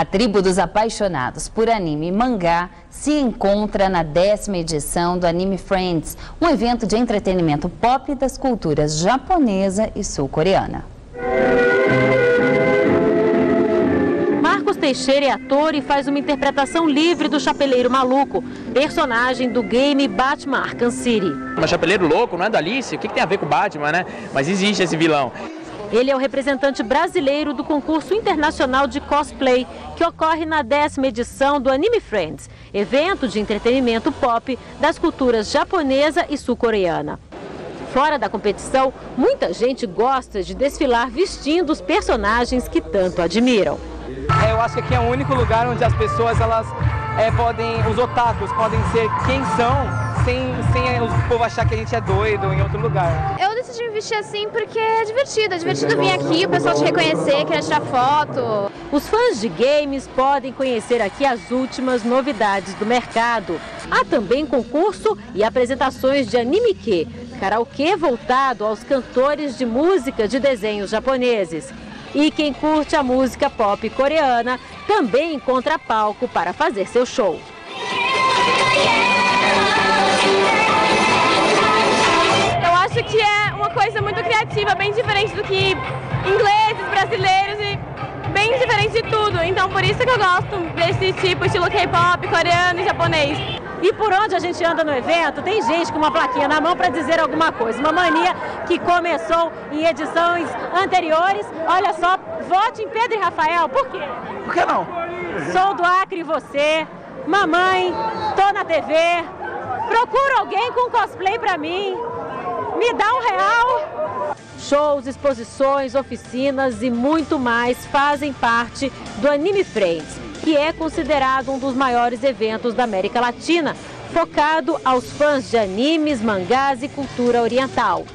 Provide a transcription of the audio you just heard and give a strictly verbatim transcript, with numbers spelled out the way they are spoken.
A tribo dos apaixonados por anime e mangá se encontra na décima edição do Anime Friends, um evento de entretenimento pop das culturas japonesa e sul-coreana. Marcos Teixeira é ator e faz uma interpretação livre do Chapeleiro Maluco, personagem do game Batman Arkham City. Mas Chapeleiro Louco não é da Alice? O que tem a ver com Batman, né? Mas existe esse vilão. Ele é o representante brasileiro do concurso internacional de cosplay, que ocorre na décima edição do Anime Friends, evento de entretenimento pop das culturas japonesa e sul-coreana. Fora da competição, muita gente gosta de desfilar vestindo os personagens que tanto admiram. É, eu acho que aqui é o único lugar onde as pessoas, elas é, podem, os otakus, podem ser quem são, Sem, sem o povo achar que a gente é doido em outro lugar. Eu decidi me vestir assim porque é divertido, é divertido vir aqui, o pessoal te reconhecer, querer tirar foto. Os fãs de games podem conhecer aqui as últimas novidades do mercado. Há também concurso e apresentações de anime-ke, karaokê voltado aos cantores de música de desenhos japoneses. E quem curte a música pop coreana também encontra palco para fazer seu show. Que é uma coisa muito criativa, bem diferente do que ingleses, brasileiros e bem diferente de tudo. Então por isso que eu gosto desse tipo, estilo K-pop, coreano e japonês. E por onde a gente anda no evento, tem gente com uma plaquinha na mão para dizer alguma coisa. Uma mania que começou em edições anteriores. Olha só, vote em Pedro e Rafael. Por quê? Por que não? Sou do Acre e você, mamãe, tô na T V, procuro alguém com cosplay pra mim. Me dá um real! Shows, exposições, oficinas e muito mais fazem parte do Anime Friends, que é considerado um dos maiores eventos da América Latina, focado aos fãs de animes, mangás e cultura oriental.